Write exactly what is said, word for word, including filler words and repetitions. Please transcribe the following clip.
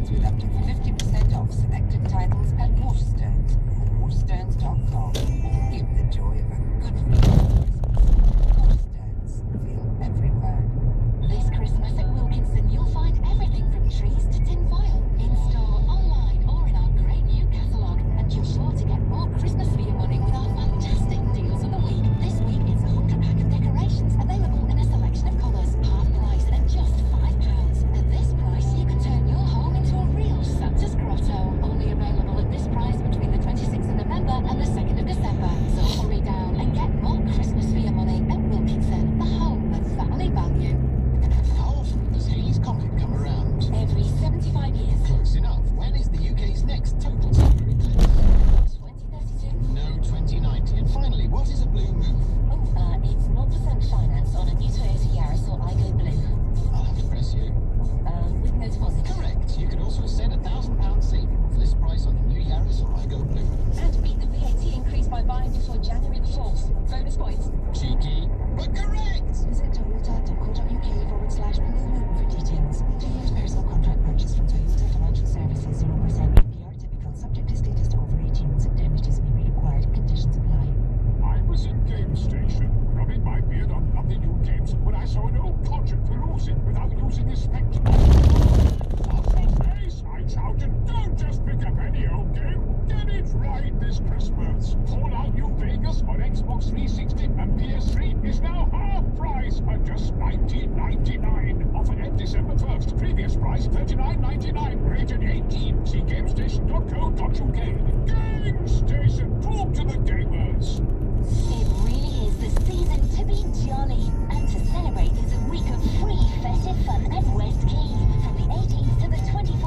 discounts with up to fifty percent off selected titles at Waterstones or waterstones dot com. Give the joy of a good Christmas. Waterstones, feel everywhere. This Christmas at Wilkinson, you'll find everything from trees to tin foil, in store, online, or in our great new catalogue. And you're sure to get more Christmas for your money with our fantastic deals of the week. This week is a hundred pack of decorations available in a selection of colours, half price and just five pounds. At this price, you can turn your home into a real Santa's grotto. Only available at this price between the twenty-sixth of November and the second of December. So hurry down and get more Christmas for your money at Wilkinson, the home of family value. How often does Halley's Comet come around? Every seventy-five years. Close enough. When is the U K's next total solar eclipse? twenty thirty-two? No, twenty ninety. And finally, what is a blue moon? Oh, uh, it's zero percent finance on a new Toyota Yaris or Igo Blue. I'll have to press you. Uh, with no deposit. Correct. You can also send a thousand pound saving off this price on the new Yaris or Igo Blue. And beat the V A T increase by buying before January the fourth. Bonus points. Cheeky, but correct! Visit Toyota dot co dot U K forward slash blue moon for details. Toyota personal contract purchase from Toyota Financial Services, zero percent A P R typical, subject to status to over eighteens and indemnities may be required. Conditions apply. I was in Game Station, rubbing my beard on lovely new games, when I saw an old codger perusing without using his spectacles. What's the face? I shouted, don't just pick up any old game. Get it right this Christmas. Fallout New Vegas on Xbox three sixty and P S three is now half price at just nineteen ninety-nine. Offer end December first. Previous price thirty-nine ninety-nine. Rated eighteen. See Game Station dot co dot U K. Game Station, talk to the gamers. It really is the season to be jolly, and to celebrate there's a week of free festive fun at West Quay from the eighteenth to the twenty-fourth.